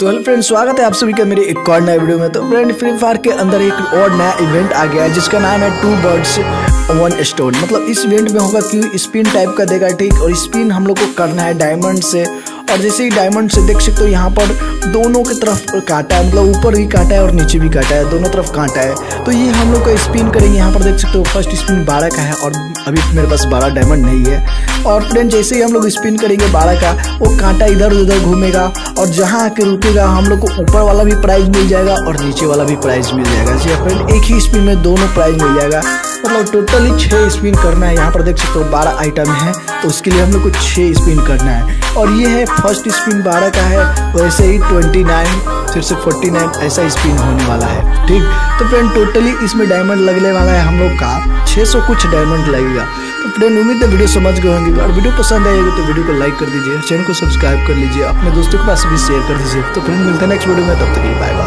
तो hello friend, स्वागत है आप सभी का मेरे एक और नए वीडियो में। तो फ्रेंड, फ्री फायर के अंदर एक और नया इवेंट आ गया है जिसका नाम है टू बर्ड्स वन स्टोन। मतलब इस इवेंट में होगा कि स्पिन टाइप का देगा, ठीक, और स्पिन हम लोग को करना है डायमंड से। और जैसे ही डायमंड से देख सकते हो यहाँ पर दोनों की तरफ कांटा है, मतलब ऊपर भी कांटा है और नीचे भी कांटा है, दोनों तरफ कांटा है। तो ये हम लोग का स्पिन करेंगे। यहाँ पर देख सकते हो फर्स्ट स्पिन 12 का है और अभी मेरे पास 12 डायमंड नहीं है। और फ्रेंड, जैसे ही हम लोग स्पिन करेंगे 12 का, वो कांटा इधर उधर घूमेगा और जहाँ आके रुकेगा हम लोग को ऊपर वाला भी प्राइज मिल जाएगा और नीचे वाला भी प्राइज मिल जाएगा। जी फ्रेंड, एक ही स्पिन में दोनों प्राइज मिल जाएगा। मतलब टोटली 6 स्पिन करना है। यहाँ पर देख सकते हो 12 आइटम है, तो उसके लिए हम लोग को 6 स्पिन करना है। और ये है फर्स्ट स्पिन 12 का है, वैसे ही 29 फिर से 49 ऐसा स्पिन होने वाला है, ठीक। तो फ्रेंड, टोटली इसमें डायमंड लगने वाला है हम लोग का 600 कुछ डायमंड लगेगा। तो फ्रेंड, उम्मीद है वीडियो समझ गए होंगे। और वीडियो पसंद आएगी तो वीडियो को लाइक कर दीजिए, चैनल को सब्सक्राइब कर लीजिए, अपने दोस्तों के पास भी शेयर कर दीजिए। तो फ्रेंड, मिलते हैं नेक्स्ट वीडियो में, तब तक बाय बाय।